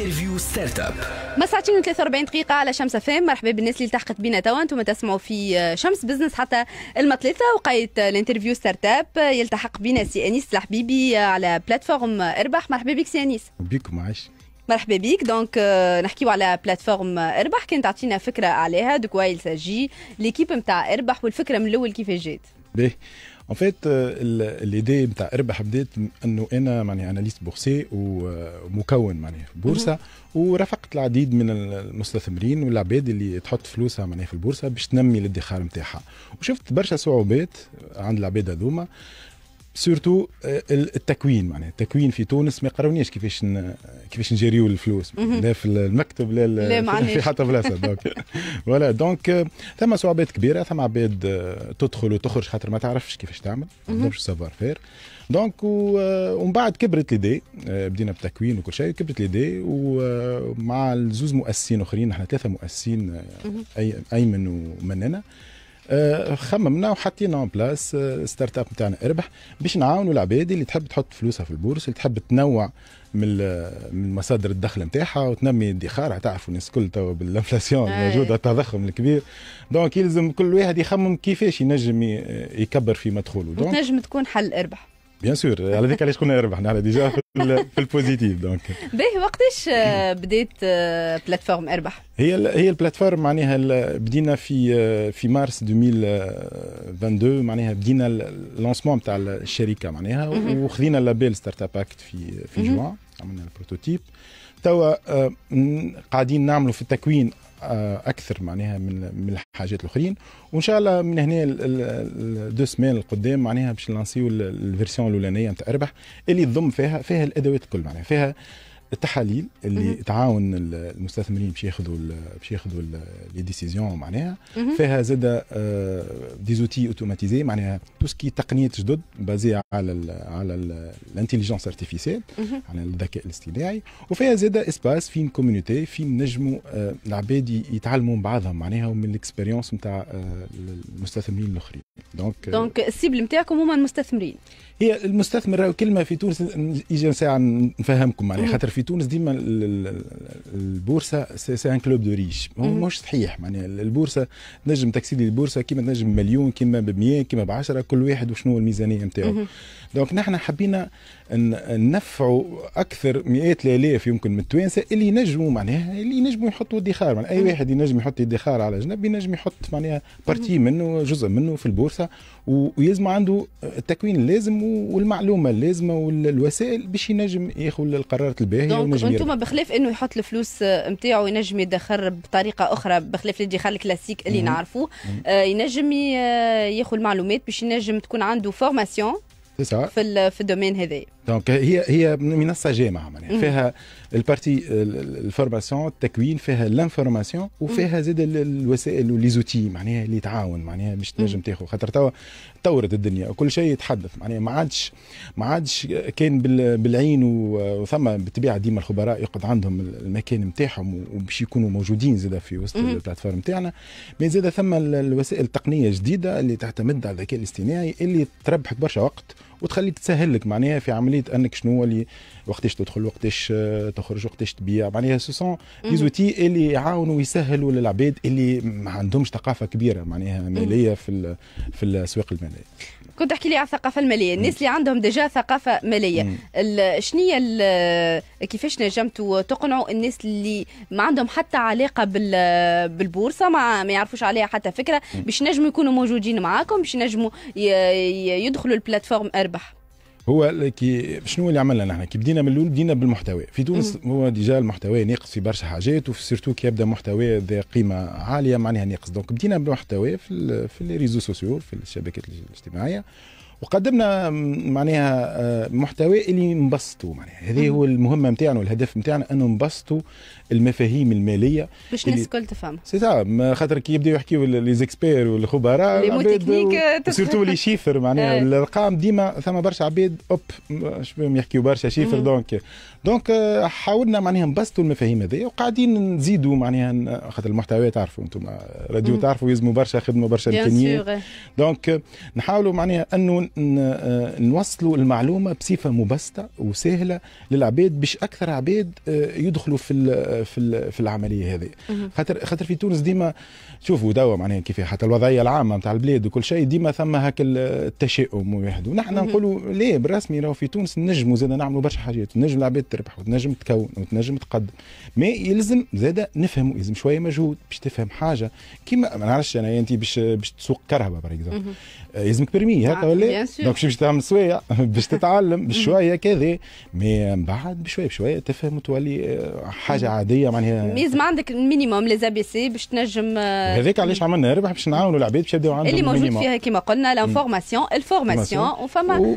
انترفيو ستارت اب. مساعتين و43 دقيقة على شمس فام، مرحبا بالناس اللي التحقت بنا توا، انتم تسمعوا في شمس بزنس حتى المطلثة وقاية الانترفيو ستارت اب. يلتحق بنا سي أنيس الحبيبي على بلاتفورم اربح. مرحبا بك سي أنيس. بكم عايش. مرحبا بك. دونك نحكيو على بلاتفورم اربح، كان تعطينا فكرة عليها دوكوا يلساجي ليكيب نتاع اربح والفكرة من الأول كيفاش جات؟ باهي. ان فيت الايدي نتاع اربح بدات انه انا معني اناليست بورسي ومكون معناها في البورصه، ورافقت العديد من المستثمرين والعباد اللي تحط فلوسها معناها في البورصه باش تنمي الادخار نتاعها، وشفت برشا صعوبات عند العباد هذوما، سورتو التكوين معناها التكوين في تونس ما يقراونيش كيفاش نجريو الفلوس، لا في المكتب لا في حتى بلاصه. دونك فوالا دونك ثم صعوبات كبيره، ثم عباد تدخل وتخرج خاطر ما تعرفش كيفاش تعمل، ما عندهمش سافوار فير. دونك ومن بعد كبرت ليدي، بدينا بتكوين وكل شيء، كبرت ليدي ومع الزوز مؤسسين اخرين، احنا ثلاثه مؤسسين ايمن ومننا، خممنا وحطينا اون بلاس ستارت اب نتاعنا اربح باش نعاونوا العباد اللي تحب تحط فلوسها في البورصه، اللي تحب تنوع من مصادر الدخل نتاعها وتنمي ادخارها. تعرفوا الناس الكل توا بالانفلاسيون الموجوده، التضخم الكبير، دونك يلزم كل واحد يخمم كيفاش ينجم يكبر في مدخوله. دونك تنجم تكون حل اربح بيان سور، على ذيك علاش كنا نربح نحن ديجا في البوزيتيف. دونك باهي، وقتاش بدات بلاتفورم اربح؟ هي البلاتفورم معناها بدينا في مارس 2022، معناها بدينا اللونسمون نتاع الشركه معناها، وخذينا اللابيل ستارت اب اكت في جوان، عملنا البروتوتيب. توا قاعدين نعملوا في التكوين اكثر معناها من الحاجات الاخرين، وان شاء الله من هنا دو سمان القدام معناها باش نلانسيو الفيرسيون الاولانيه نتاع اربح اللي تضم فيها الادوات الكل معناها، فيها التحاليل اللي تعاون المستثمرين باش ياخذوا لي ديسيزيون معناها، فيها زاده دي زوتي اوتوماتيزي معناها تو سكي تقنيات جدد بازيه على الانتيليجنس ارتيفيسيال، على الذكاء الاصطناعي، وفيها زاده اسباس فين كوميونيتي فين نجموا العباد يتعلموا من بعضهم معناها ومن الاكسبيريونس نتاع المستثمرين الاخرين. دونك السيبل نتاعكم هما المستثمرين. هي المستثمر كلمه في تونس يجي ساعه نفهمكم معناها، خاطر في تونس ديما البورصه سي ان كلوب دو ريش، مش صحيح معناها. البورصه تنجم تكسيدي البورصه كيما تنجم بمليون كيما ب100 كيما ب10، كل واحد وشنو الميزانيه نتاعو. دونك نحن حبينا ننفعوا اكثر مئات الالاف يمكن من التوانسه اللي ينجموا معناها، اللي ينجموا يحطوا ادخار معناها، اي واحد ينجم يحط ادخار على جنب، ينجم يحط معناها بارتي منه جزء منه في البورصه، ويلزم عنده التكوين اللازم والمعلومه اللازمه والوسائل باش ينجم ياخذ القرارات الباهيه. دونك انتم بخلاف انه يحط الفلوس نتاعو ينجم يدخر بطريقه اخرى بخلاف الادخار الكلاسيك اللي نعرفوه، ينجم ياخذ المعلومات باش ينجم تكون عنده فورماسيون في الدومين هذايا. دونك هي منصه جامعه معناها، فيها البارتي الفورماسيون التكوين، فيها الانفورماسيون، وفيها زاد الوسائل وليزوتي معناها اللي تعاون معناها باش تنجم تاخذ، خاطر توا تطورت الدنيا كل شيء يتحدث معناها، ما عادش كان بالعين، وثما بالطبيعه ديما الخبراء يقعد عندهم المكان نتاعهم وباش يكونوا موجودين زاد في وسط البلاتفورم نتاعنا، مي زاد ثما الوسائل التقنيه جديده اللي تعتمد على الذكاء الاصطناعي اللي تربحك برشا وقت وتخليك تسهل لك معناها في عمليه انك شنو اللي وقتاش تدخل وقتاش تخرج وقتاش تبيع معناها. سوسون ليزوتي اللي يعاونوا ويسهلوا للعباد اللي ما عندهمش ثقافه كبيره معناها ماليه في الاسواق الماليه. كنت تحكي لي على الثقافه الماليه، الناس اللي عندهم ديجا ثقافه ماليه، شنيا كيفاش نجمتوا تقنعوا الناس اللي ما عندهم حتى علاقه بالبورصه، ما يعرفوش عليها حتى فكره، باش نجموا يكونوا موجودين معاكم، باش نجموا يدخلوا البلاتفورم اربح؟ هو شنو اللي عملنا نحن؟ كي بدينا من الاول بدينا بالمحتوى، في تونس هو ديجا المحتوى ناقص في برشا حاجات، وسيرتو كي يبدا محتوى ذا قيمه عاليه معناها ناقص، دونك بدينا بالمحتوى في لي ريزو سوسيو في الشبكات الاجتماعيه، وقدمنا معناها محتوى اللي نبسطوا معناها، هذه هو المهمه نتاعنا والهدف نتاعنا انه نبسطوا المفاهيم الماليه باش الناس الكل تفهم. سي سا خاطر كي يبداو يحكيوا لي زيكسبير والخبراء لي مو تكنيك سيرتو لي شيفر معناها الارقام، ديما ثم برشا عباد اوب شبيهم يحكيوا برشا شيفر. دونك حاولنا معناها نبسطوا المفاهيم هذه، وقاعدين نزيدوا معناها خاطر المحتوى تعرفوا انتم راديو تعرفوا يلزموا برشا خدمه برشا امكانيات، دونك نحاولوا معناها انه نوصلوا المعلومه بصفه مبسطه وسهله للعباد باش اكثر عباد يدخلوا في العمليه هذه. خاطر في تونس ديما شوفوا دوا معناها كيف حتى الوضعيه العامه نتاع البلاد وكل شيء ديما ثم هاك التشاؤم وواحد، ونحن نقولوا ليه بالرسمي راهو في تونس نجموا زاد نعملوا برشا حاجات، نجم العباد تربح وتنجم تكون وتنجم تقدم، ما يلزم زاد نفهموا، يلزم شويه مجهود باش تفهم حاجه. كيما ما نعرفش انا انت باش تسوق كرهبه باغ اكزومبل لازمك برمي هكا ولا دونك باش تعمل سوايع باش تتعلم بشويه كذا، مي من بعد بشويه بشويه تفهم وتولي حاجه عاديه معناها. لازم عندك المينيموم لي زي بي سي باش تنجم. هذاك علاش عملنا ربح باش نعاونوا العباد باش يبداو عندهم اللي موجود فيها كما قلنا لانفورماسيون الفورماسيون وفما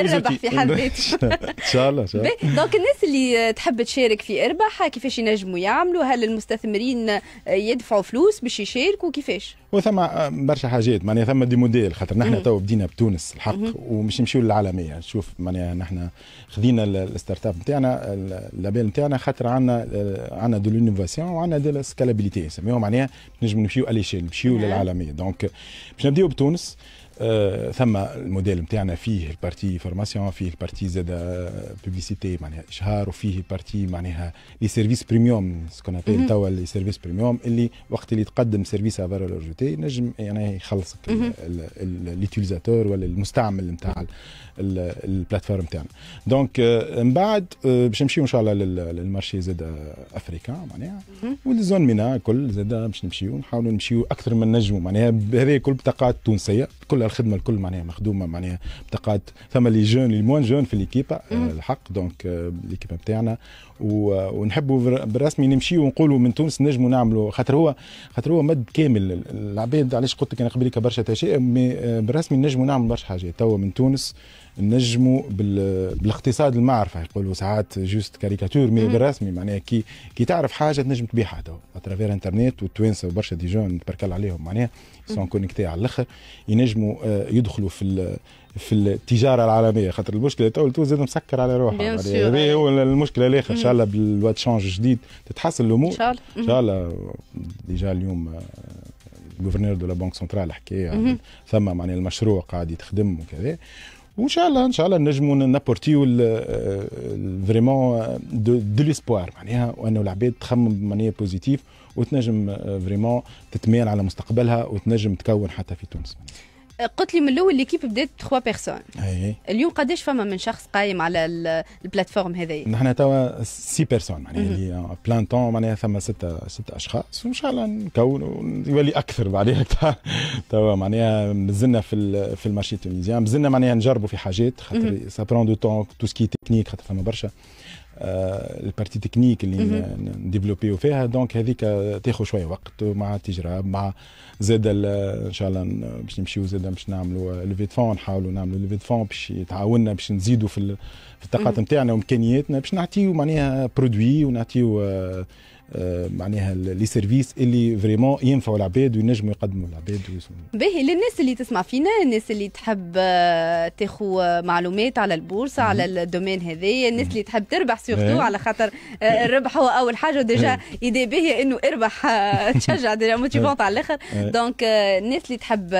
الربح في حد ذاته. ان شاء الله ان شاء الله. دونك الناس اللي تحب تشارك في ارباح كيفاش ينجموا يعملوا؟ هل المستثمرين يدفعوا فلوس باش يشاركوا كيفاش؟ وثم برشا حاجات معناها ثم دي موديل، خاطر نحن تو بدينا بتونس الحق ومش نمشيو للعالميه. شوف معناها نحن خذينا الستارت اب نتاعنا اللابيل نتاعنا خاطر عندنا دو لونوفاسيون وعندنا دو سكالابيليتي نسميوها، معناها نجم نمشيو اليشين نمشيو للعالميه. دونك باش نبداو بتونس ثم الموديل نتاعنا فيه البارتي فورماسيون، فيه البارتي زاد بوبليسيتي معناها اشهار، وفيه البارتي معناها لي سيرفيس بريميوم سكون ابل توا لي سيرفيس بريميوم اللي وقت اللي تقدم سيرفيس على فالور اجوتي نجم يعني يخلصك ليتيليزاتور ولا المستعمل نتاع البلاتفورم نتاعنا. دونك من بعد باش نمشيو ان شاء الله للمارشي زاد افريكا معناها والزون مينا كل زاد باش نمشيو نحاولوا نمشيو اكثر من نجمو معناها. هذه كل بطاقات تونسيه كلها الخدمه الكل معناها مخدومه معناها بطاقات، ثم لي جون لي موان جون في ليكيبا الحق دونك ليكيبا نتاعنا، ونحبوا بالرسمي نمشيو ونقولوا من تونس نجموا نعملوا، خاطر هو مد كامل العباد. علاش قلت لك انا قبل لك برشا تشاؤم، مي بالرسمي نجموا نعملوا برشا حاجات توا من تونس نجموا بالاقتصاد المعرفه يقولوا ساعات جوست كاريكاتور، مي بالرسمي معناها كي تعرف حاجه تنجم تبيعها توا اترافير انترنت، والتوانسه برشا دي جون تباركال عليهم معناها سون كونيكتي على الاخر ينجموا يدخلوا في التجاره العالميه. خاطر المشكله تو زاد مسكر على روحها، هذا هو المشكله الاخر. ان شاء الله بالوا تشانج جديد تتحسن الامور ان شاء الله. ديجا اليوم الجوفرنور دو لا بنك سنترال حكى ثم معناها المشروع قاعد يتخدم وكذا، وان شاء الله ان شاء الله نجموا نابورتيو فريمون دو ليسبوار معناها، وانه العباد تخمم بمعناها بوزيتيف وتنجم فريمون تتميل على مستقبلها وتنجم تكون حتى في تونس. قلت لي من الاول ليكيب بدات 3 بيرسون، اليوم قداش فما من شخص قايم على البلاتفورم هذايا؟ نحن توا 6 بيرسون معناها اللي بلان طون معناها ثم 6 اشخاص، وان شاء الله نكونوا يولي اكثر بعدها توا معناها مازلنا في المارشي التونسيان، مازلنا معناها نجربوا في حاجات خاطر سا برون دو طون تو سكي تكنيك، خاطر فما برشا البارتي تكنيك اللي نديفلوبيو فيها، دونك هذيك تاخذ شويه وقت مع التجربه مع زاد ان شاء الله باش نمشيو زاد باش نعملوا ليفي دو فون، نحاولوا نعملوا ليفي دو فون باش تعاوننا باش نزيدوا في الطاقات نتاعنا وامكانياتنا باش نعطيو معناها برودوي ونعطيو معناها لي سيرفيس اللي فريمون ينفعوا العباد وينجموا يقدموا العباد. باهي، للناس اللي تسمع فينا، الناس اللي تحب تاخذ معلومات على البورصه على الدومين هذايا، الناس اللي تحب تربح سورتو على خاطر الربح هو اول حاجه، وديجا ايدي باهيه انه اربح تشجع ديجا موتيفونت على الاخر. دونك الناس اللي تحب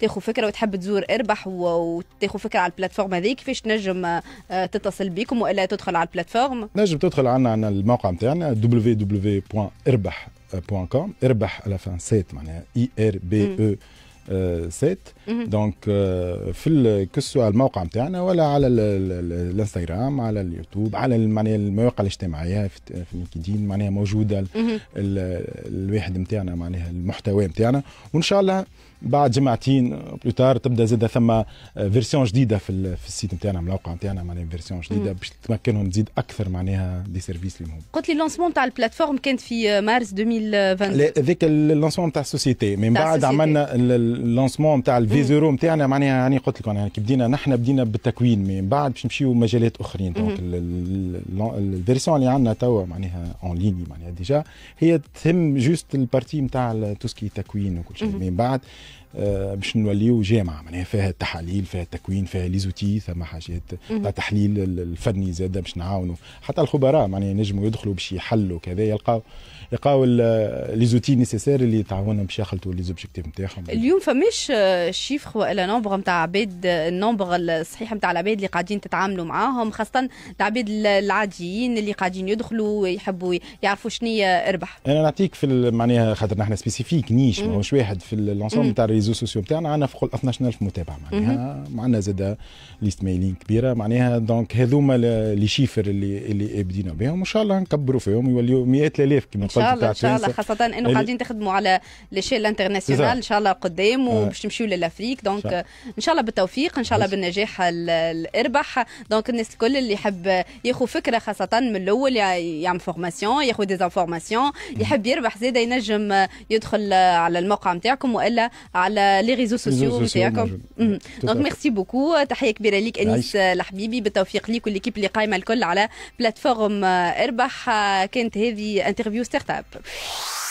تاخذ فكره وتحب تزور اربح وتاخذ فكره على البلاتفورم هذه كيفاش تنجم تتصل بكم والا تدخل على البلاتفورم؟ نجم تدخل عندنا الموقع نتاعنا www.irbah.com، اربح على فان سيت معناها IRBE7 دونك في كسوا الموقع نتاعنا ولا على الانستغرام على اليوتيوب على معناها المواقع الاجتماعيه في لينكدين معناها موجوده الواحد نتاعنا معناها المحتوى نتاعنا. وان شاء الله بعد جمعتين بلوتار تبدا زاده ثم فيرسيون جديده في السيت نتاعنا الموقع نتاعنا معناها فيرسيون جديده باش تمكنهم تزيد اكثر معناها دي سيرفيس لهم. قلت لي اللانسمون نتاع البلاتفورم كان في مارس 2020، هذاك اللانسمون نتاع السوسيتي، من بعد عملنا اللانسمون نتاع الفيزورو نتاعنا معناها يعني قلت لكم يعني كي بدينا نحن بدينا بالتكوين، من بعد باش نمشيو مجالات اخرين. دونك الفيرسيون اللي عندنا توا معناها اون ليني معناها ديجا هي تهم جوست البارتي نتاع توسكي تكوين وكل شيء، من بعد باش نوليو جامعه معناها فيها تحاليل، فيها تكوين، فيها ليزوتي، ثم حاجات تاع تحليل الفني زاده باش نعاونوا حتى الخبراء معناها ينجموا يدخلوا باش يحلوا كذا، يلقاو ليزوتي نيسيسير اللي تعاونهم باش يخلطوا ليزوبجيكتيف نتاعهم. اليوم فماش شيفخ ولا نومبر نتاع عباد، النومبر الصحيح نتاع العباد اللي قاعدين تتعاملوا معاهم، خاصه العباد العاديين اللي قاعدين يدخلوا ويحبوا يعرفوا شنيا ربح. انا نعطيك في معناها خاطر نحن سبيسيفيك نيش ماهوش واحد في الانسومبل نتاع الريزو سوسيو نتاعنا، عندنا فوق 12000 متابع معناها، معنا زاد ليست مايلين كبيره معناها، دونك هذوما لي شيفر اللي بدينا بهم، وان شاء الله نكبروا فيهم يوليو مئات الالاف كما قلت. ان شاء الله خاصه انه قاعدين تخدموا على ليشيل انترناسيونال ان شاء الله قدام، وباش تمشيو للافريك، دونك ان شاء الله بالتوفيق، ان شاء الله بالنجاح الاربح. دونك الناس الكل اللي يحب ياخذ فكره خاصه من الاول، يعمل فورماسيون، ياخذ ديزانفورماسيون، يحب يربح زاد ينجم يدخل على الموقع نتاعكم والا على لي ريزو سوسيو نتاعكم. دونك ميرسي بوكو، تحيه كبيره ليك انيس الحبيبي، بالتوفيق ليك والليكيب اللي قايمه الكل على بلاتفورم اربح. كانت هذه انترفيو ستارت اب.